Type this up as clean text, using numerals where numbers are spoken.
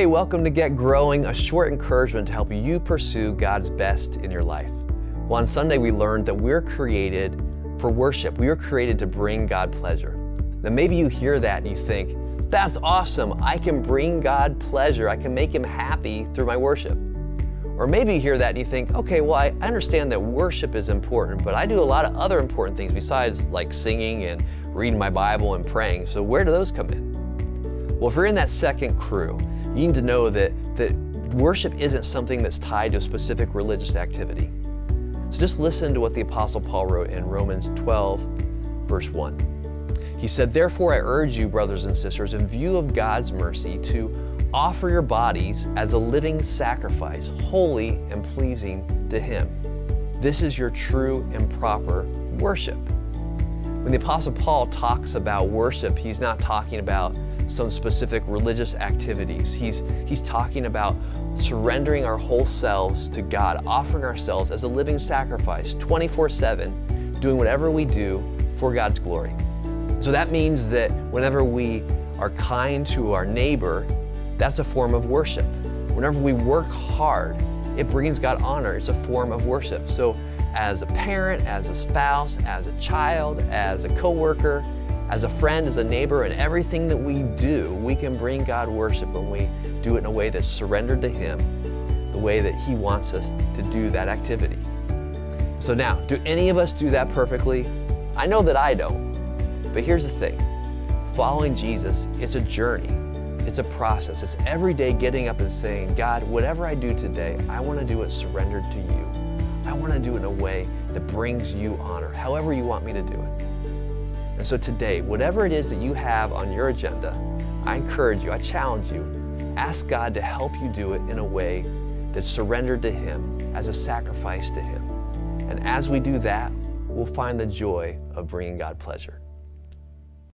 Hey, welcome to Get Growing, a short encouragement to help you pursue God's best in your life. Well, on Sunday we learned that we're created for worship. We were created to bring God pleasure. Now maybe you hear that and you think, that's awesome, I can bring God pleasure, I can make him happy through my worship. Or maybe you hear that and you think, okay, well, I understand that worship is important, but I do a lot of other important things besides like singing and reading my Bible and praying, so where do those come in? Well, if you're in that second crew, you need to know that worship isn't something that's tied to a specific religious activity. So just listen to what the Apostle Paul wrote in Romans 12, verse 1. He said, "Therefore I urge you, brothers and sisters, in view of God's mercy, to offer your bodies as a living sacrifice, holy and pleasing to him. This is your true and proper worship." When the Apostle Paul talks about worship, he's not talking about some specific religious activities. He's talking about surrendering our whole selves to God, offering ourselves as a living sacrifice, 24/7, doing whatever we do for God's glory. So that means that whenever we are kind to our neighbor, that's a form of worship. Whenever we work hard, it brings God honor. It's a form of worship. So as a parent, as a spouse, as a child, as a coworker, as a friend, as a neighbor, and everything that we do, we can bring God worship when we do it in a way that's surrendered to him, the way that he wants us to do that activity. So now, do any of us do that perfectly? I know that I don't, but here's the thing. Following Jesus, it's a journey. It's a process. It's every day getting up and saying, God, whatever I do today, I want to do it surrendered to you. I want to do it in a way that brings you honor, however you want me to do it. And so today, whatever it is that you have on your agenda, I encourage you, I challenge you, ask God to help you do it in a way that's surrendered to him, as a sacrifice to him. And as we do that, we'll find the joy of bringing God pleasure.